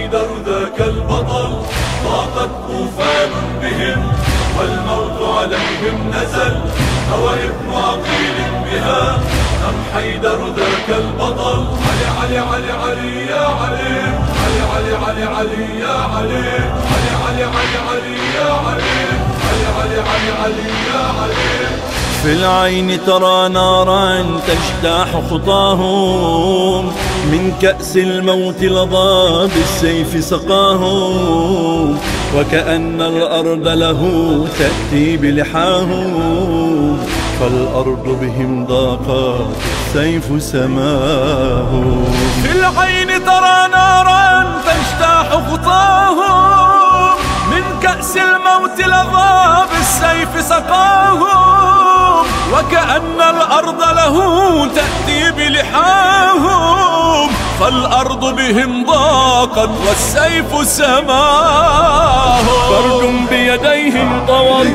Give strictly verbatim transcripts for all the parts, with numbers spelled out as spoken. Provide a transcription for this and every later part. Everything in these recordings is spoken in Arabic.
حيدر ذاك البطل ضاقت طوفان بهم والموت عليهم نزل. أو ابن عقيل بها أم حيدر ذاك البطل؟ علي علي علي علي يا علي، علي علي علي يا علي، علي علي علي يا علي، علي علي علي يا علي. في العين ترى نارا تجتاح خطاهم، من كأس الموت لظى بالسيف سقاهم، وكأن الأرض له تأتي بلحاهم، فالأرض بهم ضاقت السيف سماهم. في العين ترى نارا تجتاح خطاهم، من كأس الموت لظى بالسيف سقاهم، وكأن الأرض له تأتي بلحاهم، فالأرض بهم ضاقت والسيف سماهم. فرد بيديهم طول،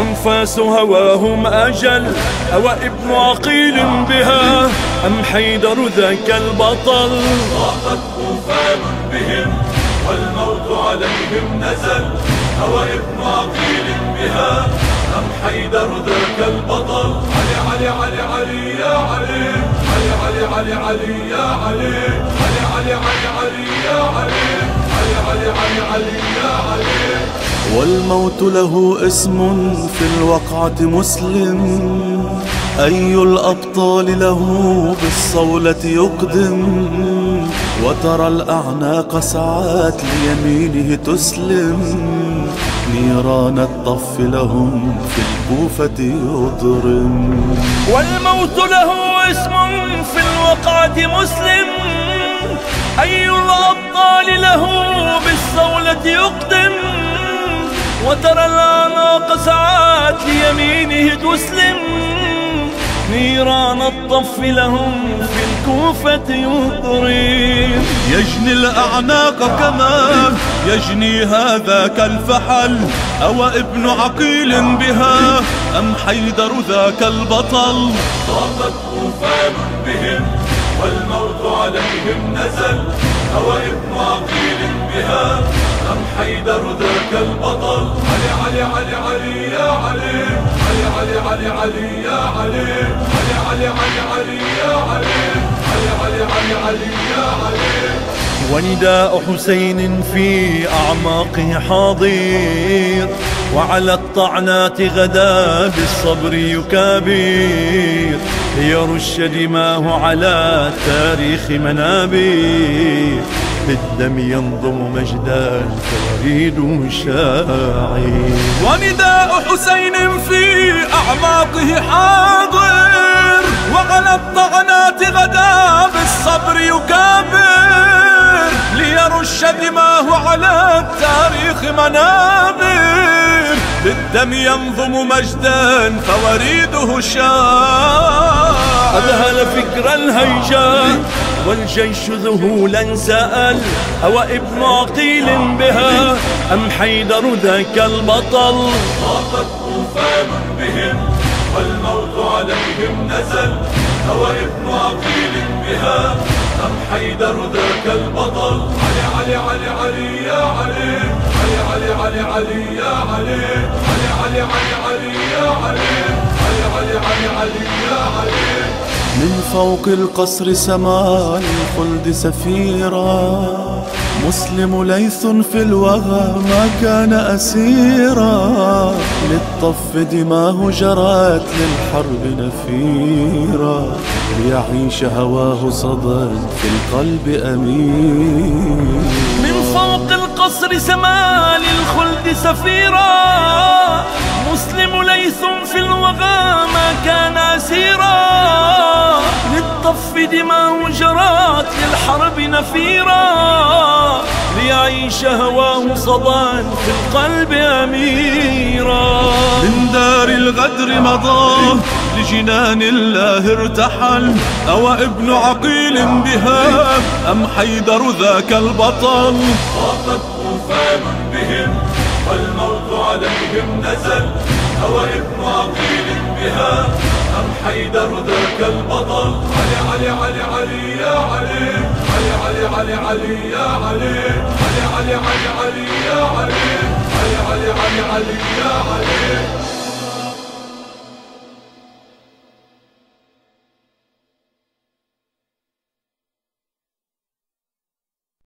أنفاس هواهم أجل. أو ابن عقيل بها أم حيدر ذاك البطل؟ ضاقت طوفان بهم والموت عليهم نزل. أو ابن عقيل بها أم حيدر ذاك البطل؟ علي علي علي يا علي، علي علي علي يا علي، علي علي علي يا علي، علي علي علي يا علي. والموت له اسم في الوقعة مسلم، أي الأبطال له بالصولة يقدم، وترى الأعناق سعات ليمينه تسلم، نيران الطف لهم في الكوفة يضرم. والموت له اسم في الوقعة مسلم، أي الأبطال له بالصولة يقدم، وترى الأعناق سعات ليمينه تسلم، نيران الطف لهم في الكوفة يضرم. يجني الأعناق كما يجني هذاك الفحل. أو ابن عقيل بها أم حيدر ذاك البطل؟ ضاقت طوفان بهم والموت عليهم نزل. أو ابن عقيل بها أم حيدر ذاك البطل؟ علي علي علي علي يا علي، علي علي علي يا علي، علي علي علي يا علي، علي علي علي يا علي. ونداء حسين في أعماقه حاضر، وعلى الطعنات غدا بالصبر يكابر، ليرش دماه على تاريخ منابر، بالدم ينظم مجدا فريد شاعر. ونداء حسين في أعماقه حاضر، وعلى الطعنات غدا بالصبر يكابر، ليرش دماه على التاريخ منابر، بالدم ينظم مجدا فوريده شاعر. أذهل فكر الهيجاء والجيش ذهولا سأل. أو ابن عقيل بها أم حيدر ذاك البطل؟ ضاقت طوفان بهم والموت عليهم نزل. أو ابن عقيل بها أم حيدر ذاك البطل؟ علي علي علي يا علي، علي علي علي يا علي، علي علي علي يا علي، علي علي علي يا علي. من فوق القصر سماء الخلد سفيرا، مسلم ليث في الوغى ما كان أسيرا، للطف دماه جرت للحرب نفيرا، ليعيش هواه صدى في القلب أمين. من فوق القصر سماء الخلد سفيرا، مسلم ليث في الوغى ما كان أسيرا، للطف دماه جرت للحرب نفيرا، ليعيش هواه صدى في القلب أميرا. من دار الغدر مضى لجنان الله ارتحل. أو ابن عقيل بها أم حيدر ذاك البطل؟ ضاقت طوفان بهم والموت عليهم نزل. أو ابن عقيل بها أم حيدر ذاك البطل؟ علي علي علي علي يا علي، علي علي علي علي علي يا علي علي علي علي علي يا علي علي علي علي يا علي.